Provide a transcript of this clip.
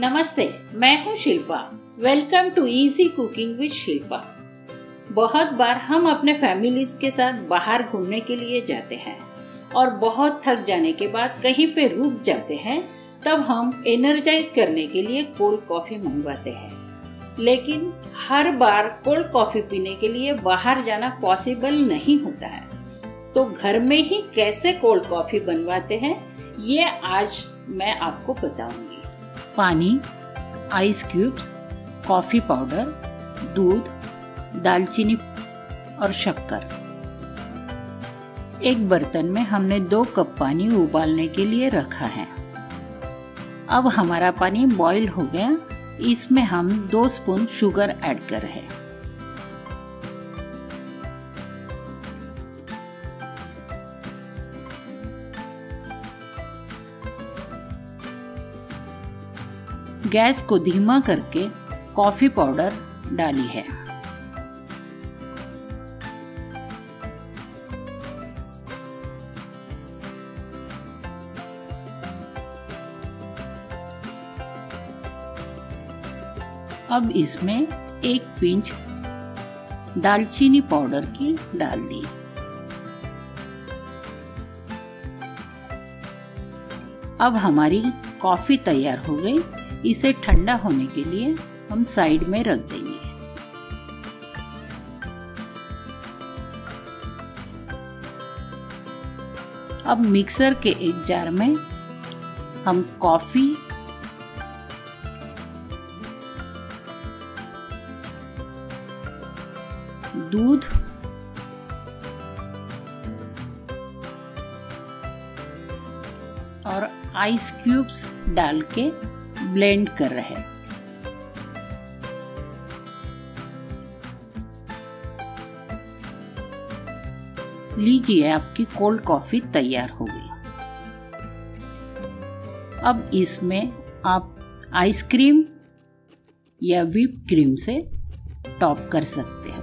नमस्ते, मैं हूँ Shilpa. Welcome to easy cooking with Shilpa. बहुत बार हम अपने फैमिलीज के साथ बाहर घूमने के लिए जाते हैं और बहुत थक जाने के बाद कहीं पे रुक जाते हैं, तब हम एनर्जाइज करने के लिए कोल्ड कॉफी मंगवाते हैं। लेकिन हर बार कोल्ड कॉफी पीने के लिए बाहर जाना पॉसिबल नहीं होता है, तो घर में ही कैसे कोल्ड कॉफी बनवाते हैं ये आज मैं आपको बताऊंगी। पानी, आइस क्यूब्स, कॉफ़ी पाउडर, दूध, दालचीनी और शक्कर। एक बर्तन में हमने 2 कप पानी उबालने के लिए रखा है। अब हमारा पानी बॉईल हो गया, इसमें हम 2 स्पून शुगर ऐड कर रहे हैं। गैस को धीमा करके कॉफी पाउडर डाली है। अब इसमें 1 पिंच दालचीनी पाउडर की डाल दी। अब हमारी कॉफी तैयार हो गई। इसे ठंडा होने के लिए हम साइड में रख देंगे। अब मिक्सर के एक जार में हम कॉफी, दूध, और आइस क्यूब्स डाल के ब्लेंड कर रहे हैं। लीजिए, आपकी कोल्ड कॉफी तैयार हो गई। अब इसमें आप आइसक्रीम या व्हिप क्रीम से टॉप कर सकते हैं।